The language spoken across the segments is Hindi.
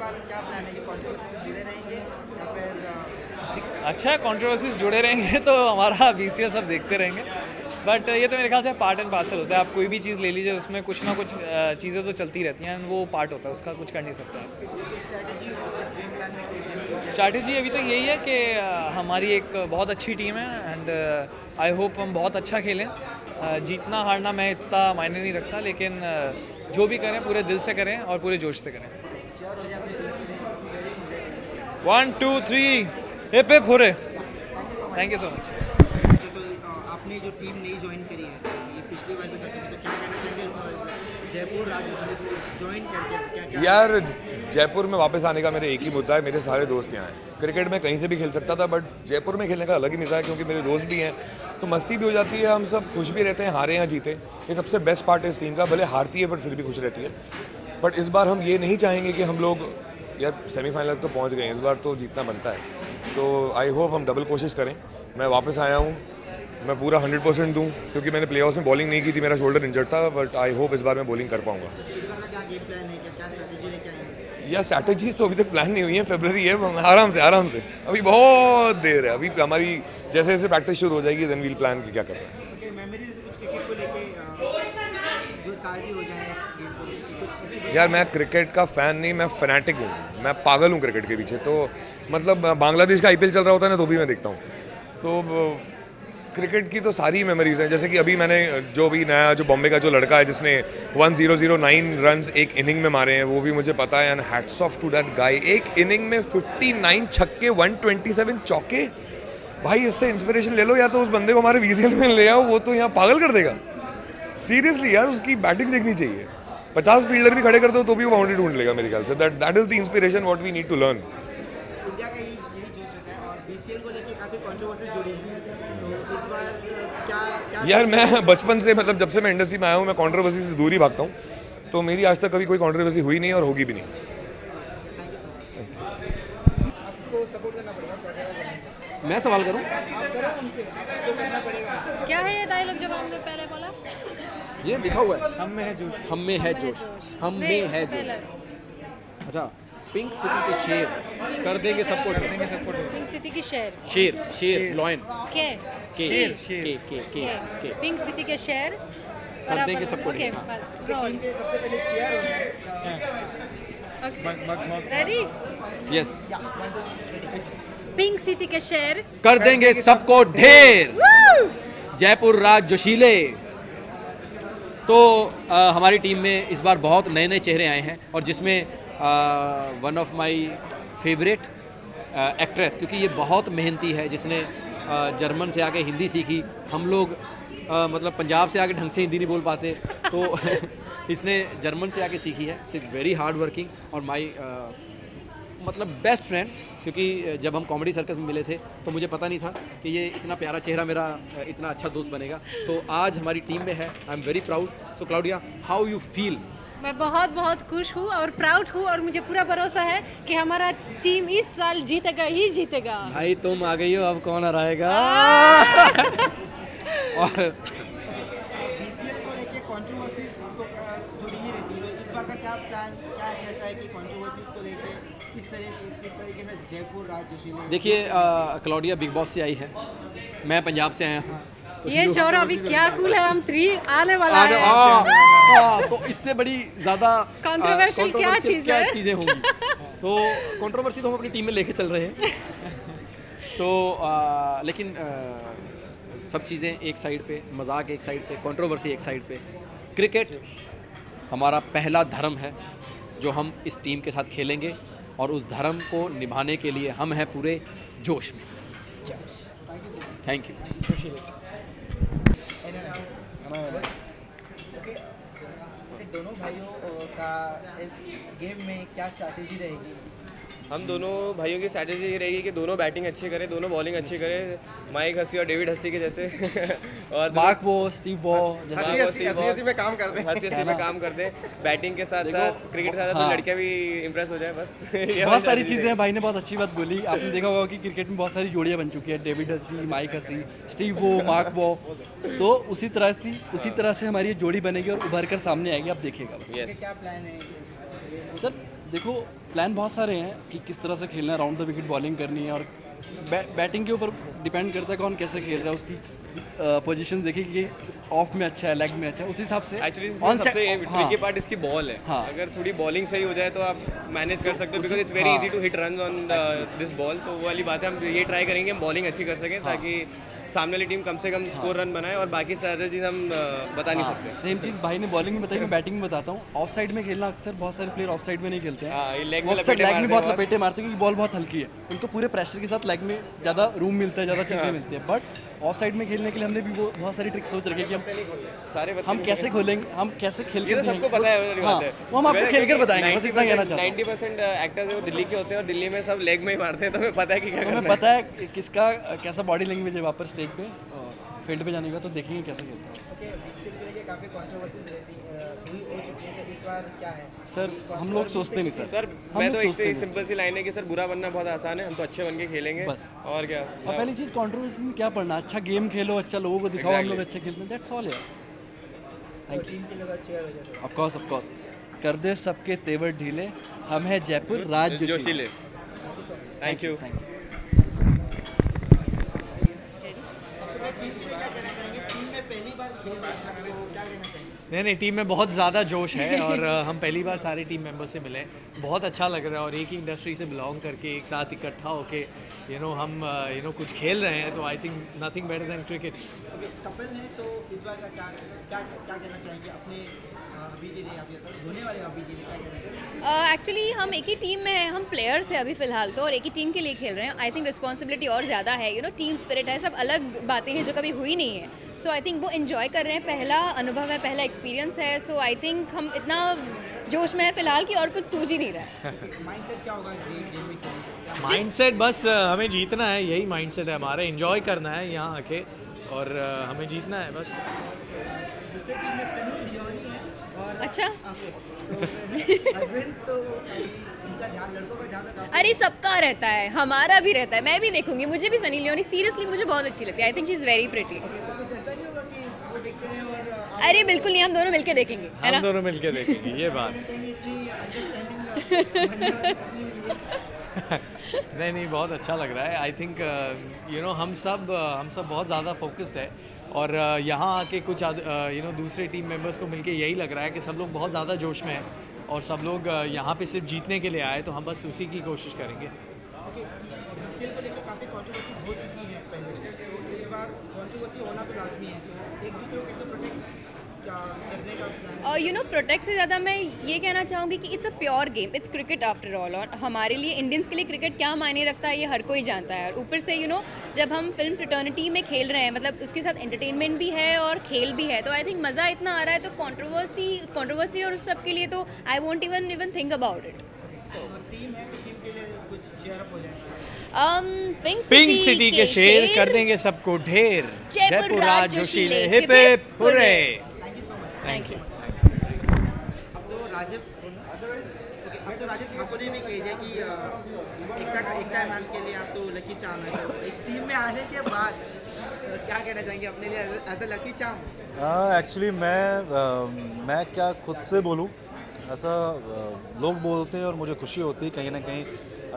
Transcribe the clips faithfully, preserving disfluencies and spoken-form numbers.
बार क्या प्लान है, कंट्रोवर्सीज जुड़े रहेंगे या फिर? अच्छा, कंट्रोवर्सीज जुड़े रहेंगे तो हमारा बीसीएल सब देखते रहेंगे, बट ये तो मेरे ख्याल से पार्ट एंड पार्सल होता है। आप कोई भी चीज़ ले लीजिए, उसमें कुछ ना कुछ चीज़ें तो चलती रहती हैं, वो पार्ट होता है उसका, कुछ कर नहीं सकता। स्ट्रैटेजी अभी तक यही है कि हमारी एक बहुत अच्छी टीम है एंड आई होप हम बहुत अच्छा खेलें। जीतना हारना मैं इतना मायने नहीं रखता, लेकिन जो भी करें पूरे दिल से करें और पूरे जोश से करें। One two three hip hip hurray. Thank you so much. आपने जो टीम नई ज्वाइन करी है, ये पिछली बार भी कर सकते, क्या कहना चाहेंगे जयपुर राज जोशली ज्वाइन करके? यार, जयपुर में वापस आने का मेरे एक ही मुद्दा है, मेरे सारे दोस्त यहाँ हैं। क्रिकेट में कहीं से भी खेल सकता था, बट जयपुर में खेलने का अलग ही मज़ा है, क्योंकि मेरे दोस्त भी हैं, तो मस्ती भी हो जाती है, हम सब खुश भी रहते हैं, हारे या जीते। ये सबसे बेस्ट पार्ट है इस टीम का, भले हारती है बट फिर भी खुश रहती है। बट इस बार हम ये नहीं चाहेंगे कि हम लोग, यार सेमीफाइनल तक तो पहुँच गए, इस बार तो जीतना बनता है, तो आई होप हम डबल कोशिश करें। मैं वापस आया हूँ, मैं पूरा हंड्रेड परसेंट दूँ, क्योंकि मैंने प्लेऑफ्स में बॉलिंग नहीं की थी, मेरा शोल्डर इंजर्ड था, बट आई होप इस बार मैं बॉलिंग कर पाऊँगा। या स्ट्रैटेजीज तो अभी तक प्लान नहीं हुई है, फरवरी है, आराम से आराम से, अभी बहुत देर है, अभी हमारी जैसे जैसे प्रैक्टिस शुरू हो जाएगी देन वील प्लान कि क्या करना है। यार, मैं क्रिकेट का फ़ैन नहीं, मैं फैनेटिक हूँ, मैं पागल हूँ क्रिकेट के पीछे। तो मतलब बांग्लादेश का आईपीएल चल रहा होता है ना, तो भी मैं देखता हूँ। तो क्रिकेट की तो सारी मेमोरीज हैं, जैसे कि अभी मैंने जो भी नया, जो बॉम्बे का जो लड़का है जिसने वन थाउज़ेंड नाइन रन्स एक इनिंग में मारे हैं, वो भी मुझे पता है, and hats off to that guy. एक इनिंग में फिफ्टी नाइन छक्के, वन ट्वेंटी सेवन चौके, भाई इससे इंस्पिरेशन ले लो, या तो उस बंदे को हमारे बीसीएल में ले आओ, वो तो यहाँ पागल कर देगा। सीरियसली यार, उसकी बैटिंग देखनी चाहिए, पचास फील्डर भी खड़े कर दो तो भी वो बाउंड्री ढूंढ लेगा मेरे ख्याल से। That that is the inspiration what we need to learn. यार, मैं बचपन से, मतलब जब से मैं इंडस्ट्री में आया हूँ, मैं कॉन्ट्रोवर्सी से दूर ही भागता हूँ, तो मेरी आज तक कभी कोई कॉन्ट्रोवर्सी हुई नहीं और होगी भी नहीं। मैं सवाल करूं? क्या है ये डायलॉग जब हमने पहले बोला? ये लिखा हुआ है, हम में है जोश, हम में है जोश, हम में है जोश। अच्छा, पिंक सिटी के शेर कर देंगे सबको, कर देंगे सबको। पिंक सिटी की शेर, शेर शेर लॉयन के शेर शेर के के पिंक सिटी के शेर कर देंगे सबको। ओके, बस रोल। सबसे पहले चेयर होना है, रेडी? यस। पिंक सिटी के शेर कर देंगे सबको ढेर, जयपुर राज जोशीले। तो आ, हमारी टीम में इस बार बहुत नए नए चेहरे आए हैं, और जिसमें one of my favourite actress, क्योंकि ये बहुत मेहनती है, जिसने आ, जर्मन से आके हिंदी सीखी। हम लोग आ, मतलब पंजाब से आके ढंग से हिंदी नहीं बोल पाते, तो इसने जर्मन से आके सीखी है। इट्स वेरी हार्ड वर्किंग और माई मतलब बेस्ट फ्रेंड, क्योंकि जब हम कॉमेडी सर्कस में मिले थे तो मुझे पता नहीं था कि ये इतना प्यारा चेहरा मेरा इतना अच्छा दोस्त बनेगा। सो so, आज हमारी टीम में है, I am very proud. So Claudia, how you feel? मैं बहुत बहुत खुश हूँ और प्राउड हूँ, और मुझे पूरा भरोसा है कि हमारा टीम इस साल जीतेगा ही जीतेगा। भाई तुम आ गई हो, अब कौन हराएगा? और देखिए, क्लाउडिया बिग बॉस से आई है, मैं पंजाब से आया हूँ, तो ये चौरा अभी क्या कूल है, हम थ्री आने वाला है। आ, आ, तो इससे बड़ी ज़्यादा कंट्रोवर्शियल क्या चीज़ है, चीज़ें होंगी। सो कंट्रोवर्सी तो हम अपनी टीम में लेके चल रहे हैं। सो so, लेकिन आ, सब चीज़ें एक साइड पे, मजाक एक साइड पे, कंट्रोवर्सी एक साइड पे, क्रिकेट हमारा पहला धर्म है जो हम इस टीम के साथ खेलेंगे, और उस धर्म को निभाने के लिए हम हैं पूरे जोश में। Thank you. दोनों भाइयों का इस गेम में क्या स्ट्रैटेजी रहेगी? हम दोनों भाइयों की स्ट्रैटेजी ये रहेगी कि दोनों बैटिंग अच्छी करें, दोनों बॉलिंग अच्छी करें, माइक हसी और डेविड हसी के जैसे, और मार्क वॉ, स्टीव वॉ, हसी हसी हसी में काम कर दें, हसी हसी में काम कर दें, बैटिंग के साथ साथ क्रिकेट के साथ साथ लड़कियां भी इम्प्रेस हो जाए, बस। बहुत सारी चीज़ें हैं, भाई ने बहुत अच्छी बात बोली। आपने देखा होगा कि क्रिकेट में बहुत सारी जोड़ियाँ बन चुकी है, डेविड हसी, Mike Hussey, Steve Waugh, mark Waugh, तो उसी तरह से उसी तरह से हमारी जोड़ी बनेगी और उभर कर सामने आएगी, आप देखिएगा। सर, देखो प्लान बहुत सारे हैं कि किस तरह से खेलना है, राउंड द विकेट बॉलिंग करनी है और बै, बैटिंग के ऊपर डिपेंड करता है कौन कैसे खेल रहा है, उसकी पोजीशन देखिए कि ऑफ में अच्छा है लेग में अच्छा है, उसी हिसाब से एक्चुअली सबसे ट्रिकी पार्ट इसकी बॉल है। हाँ, अगर थोड़ी बॉलिंग सही हो जाए तो आप मैनेज कर सकते हो because it's very easy to hit run on this ball. तो वो वाली बात है, हम ये ट्राई करेंगे हम बॉलिंग अच्छी कर सकें। हाँ, ताकि सामने वाली टीम कम से कम स्कोर रन बनाए और बाकी सारी चीज़ हम बता नहीं सकते। सेम चीज़ भाई ने बॉलिंग में बताई, मैं बैटिंग में बताता हूँ। ऑफ साइड में खेलना अक्सर बहुत सारे प्लेयर ऑफ साइड में नहीं खेलते हैं, लेग में बहुत लपेटे मारते हैं क्योंकि बॉल बहुत हल्की है, उनको पूरे प्रेशर के साथ लेग में ज़्यादा रूम मिलता है, ज़्यादा चीज़ें मिलती है। बट ऑफ साइड में खेलने के लिए हमने भी वो बहुत सारी ट्रिक सोच रखी है कि हम सारे हम कैसे खोलेंगे, हम कैसे खेल के सबको पता है। हाँ, वो हम आपको खेल कर बताएंगे, बस इतना कहना चाहता हूं। नाइन्टी परसेंट एक्टर्स वो दिल्ली के होते हैं और दिल्ली में सब लेग में ही मारते हैं, तो हमें पता है कि क्या करना है, हमें पता है किसका कैसा बॉडी लैंग्वेज है वहाँ पर स्टेज पे। फील्ड पे जाने का तो देखेंगे कैसे खेलता है। सर हम लोग सोचते नहीं सर सर मैं तो एक सिंपल सी लाइन है कि सर बुरा बनना बहुत आसान है, हम तो अच्छे बन के खेलेंगे बस। और क्या, और पहली चीज़ कंट्रोवर्सी में क्या पढ़ना, अच्छा गेम खेलो, अच्छा लोगों को दिखाओ हम लोग अच्छे खेलते हैं, दैट्स ऑल यार। Thank you. Of course of course कर दे सबके तेवर ढीले, हम हैं जयपुर राज जोशीले। Thank you. नहीं नहीं टीम में बहुत ज़्यादा जोश है और हम पहली बार सारे टीम मेंबर्स से मिले, बहुत अच्छा लग रहा है। और एक ही इंडस्ट्री से बिलोंग करके एक साथ इकट्ठा होके यू नो हम यू नो कुछ खेल रहे हैं, तो I think nothing better than cricket. Kapil ने तो इस बार का क्या क्या क्या कहना चाहेंगे अपने अभी के लिए, अभी सर होने वाले अभी के लिए क्या कहना चाहेंगे? एक्चुअली हम एक ही टीम में हैं, हम प्लेयर्स हैं अभी फ़िलहाल तो, और एक ही टीम के लिए खेल रहे हैं। आई थिंक रिस्पॉन्सिबिलिटी और ज़्यादा है, यू नो टीम स्पिरिट है, सब अलग बातें हैं जो कभी हुई नहीं है। सो आई थिंक वो इन्जॉय कर रहे हैं, पहला अनुभव है, पहला एक्सपीरियंस है। सो आई थिंक हम इतना जोश में है फ़िलहाल कि और कुछ सूझ ही नहीं रहा है। माइंडसेट क्या होगा गेम गेम में? माइंडसेट बस हमें जीतना है, यही माइंडसेट है हमारा, इन्जॉय करना है यहाँ आके और हमें जीतना है बस। दूसरी टीम में सनी लियोनी है और अच्छा अरे सबका रहता है, हमारा भी रहता है, मैं भी देखूंगी, मुझे भी सनी लियोनी सीरियसली मुझे बहुत अच्छी लगती है। I think she is very pretty. अरे बिल्कुल नहीं, हम दोनों मिलके देखेंगे, है ना? हम दोनों मिलके देखेंगे ये बात नहीं नहीं बहुत अच्छा लग रहा है। आई थिंक यू नो हम सब हम सब बहुत ज़्यादा फोकस्ड है और uh, यहाँ आके कुछ यू नो दूसरे टीम मेंबर्स को मिलके यही लग रहा है कि सब लोग बहुत ज़्यादा जोश में हैं और सब लोग यहाँ पे सिर्फ जीतने के लिए आए, तो हम बस उसी की कोशिश करेंगे। okay, B C L को लेकर काफी कंट्रोवर्सी हो चुकी है पहले, तो इस बार कंट्रोवर्सी होना तो लाजमी है, तो एक दूसरे को कैसे प्रोटेक्ट करने का प्लान? और यू नो प्रोटेक्ट से ज़्यादा मैं ये कहना चाहूँगी कि it's a pure game, it's cricket after all, और हमारे लिए इंडियंस के लिए क्रिकेट क्या मायने रखता है ये हर कोई जानता है। और ऊपर से यू you नो know, जब हम फिल्म फ्रेटर्निटी में खेल रहे हैं, मतलब उसके साथ एंटरटेनमेंट भी है और खेल भी है, तो आई थिंक मज़ा इतना आ रहा है। तो कॉन्ट्रोवर्सी कॉन्ट्रोवर्सी और उस सब के लिए तो I won't even even think about it. So team है तो टीम के लिए कुछ चेयर अप हो जाए। पिंक पिंक सिटी के शेर कर देंगे सबको ढेर, जयपुर राज जोशीले, hip hip hurray. Thank you. अब तो राजीव अब तो राजीव ठाकुर ने भी कही है कि एकता का एकता मैम के लिए आप तो लकी चाम है, तो एक टीम में आने के बाद क्या कहना चाहेंगे अपने लिए as a lucky charm? Actually मैं uh, मैं क्या खुद से बोलूं, ऐसा uh, लोग बोलते हैं और मुझे खुशी होती है कहीं ना कहीं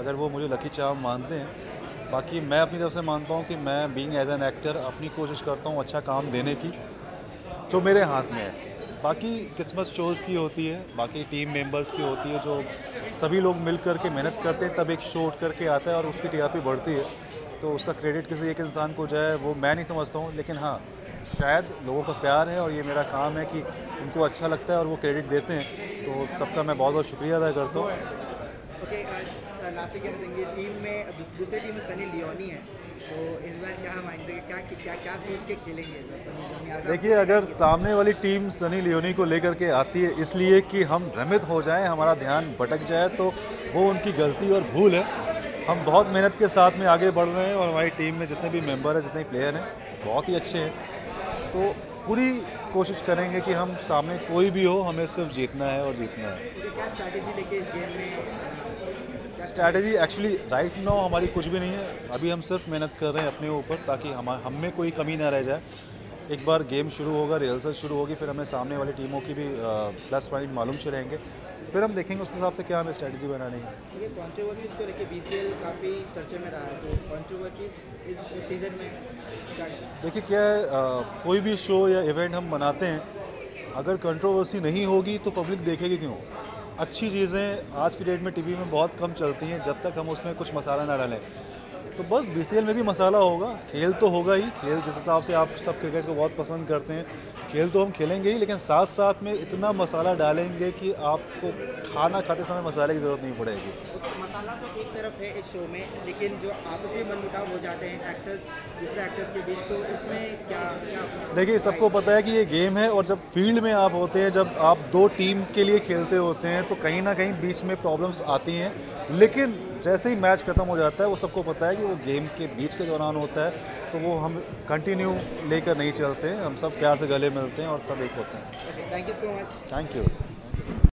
अगर वो मुझे लकी चाम मानते हैं। बाकी मैं अपनी तरफ से मानता हूँ कि मैं बींग एज एन एक्टर अपनी कोशिश करता हूँ अच्छा काम देने की जो मेरे हाथ में है, बाकी किस्मत शोज़ की होती है, बाकी टीम मेंबर्स की होती है, जो सभी लोग मिल कर के मेहनत करते हैं तब एक शो उठ करके आता है और उसकी टीआरपी बढ़ती है, तो उसका क्रेडिट किसी एक इंसान को जाए वो मैं नहीं समझता हूँ। लेकिन हाँ शायद लोगों का प्यार है और ये मेरा काम है कि उनको अच्छा लगता है और वो क्रेडिट देते हैं, तो सबका मैं बहुत बहुत शुक्रिया अदा करता हूँ। okay, लास्ट कह देंगे टीम में दूसरी टीम में सनी लियोनी है, तो इस बार क्या माइंड है, क्या क्या क्या सोच के खेलेंगे? देखिए अगर सामने वाली टीम सनी लियोनी को लेकर के आती है इसलिए कि हम भ्रमित हो जाएं, हमारा ध्यान भटक जाए, तो वो उनकी गलती और भूल है। हम बहुत मेहनत के साथ में आगे बढ़ रहे हैं और हमारी टीम में जितने भी मेम्बर हैं, जितने प्लेयर हैं, बहुत ही अच्छे हैं, तो पूरी कोशिश करेंगे कि हम सामने कोई भी हो हमें सिर्फ जीतना है और जीतना है। क्या स्ट्रैटेजी लेके इस गेम में? स्ट्रैटेजी एक्चुअली राइट नाउ हमारी कुछ भी नहीं है, अभी हम सिर्फ मेहनत कर रहे हैं अपने ऊपर ताकि हम हम में कोई कमी ना रह जाए एक बार गेम शुरू होगा, रिहर्सल शुरू होगी, फिर हमें सामने वाली टीमों की भी प्लस पॉइंट मालूम चलेंगे, फिर हम देखेंगे उस हिसाब से क्या हमें स्ट्रेटजी बनानी है। ये कंट्रोवर्सीज को लेके बीसीएल काफ़ी चर्चे में रहा है, तो कंट्रोवर्सीज इस सीज़न में क्या है? देखिए क्या है, आ, कोई भी शो या इवेंट हम बनाते हैं, अगर कंट्रोवर्सी नहीं होगी तो पब्लिक देखेगी क्यों? अच्छी चीज़ें आज की डेट में टीवी में बहुत कम चलती हैं जब तक हम उसमें कुछ मसाला ना डालें। तो बस बीसीएल में भी मसाला होगा, खेल तो होगा ही, खेल जिस हिसाब से आप सब क्रिकेट को बहुत पसंद करते हैं, खेल तो हम खेलेंगे ही, लेकिन साथ साथ में इतना मसाला डालेंगे कि आपको खाना खाते समय मसाले की ज़रूरत नहीं पड़ेगी। तो मसाला तो एक तरफ है इस शो में, लेकिन जो आपसी मनमुटाव हो जाते हैं एक्टर्स दूसरे एक्टर्स के बीच, तो उसमें क्या क्या? देखिए सबको पता है कि ये गेम है, और जब फील्ड में आप होते हैं, जब आप दो टीम के लिए खेलते होते हैं तो कहीं ना कहीं बीच में प्रॉब्लम्स आती हैं, लेकिन जैसे ही मैच खत्म हो जाता है वो सबको पता है कि वो गेम के बीच के दौरान होता है, तो वो हम कंटिन्यू लेकर नहीं चलते हैं, हम सब प्यार से गले मिलते हैं और सब एक होते हैं। Thank you so much. Thank you.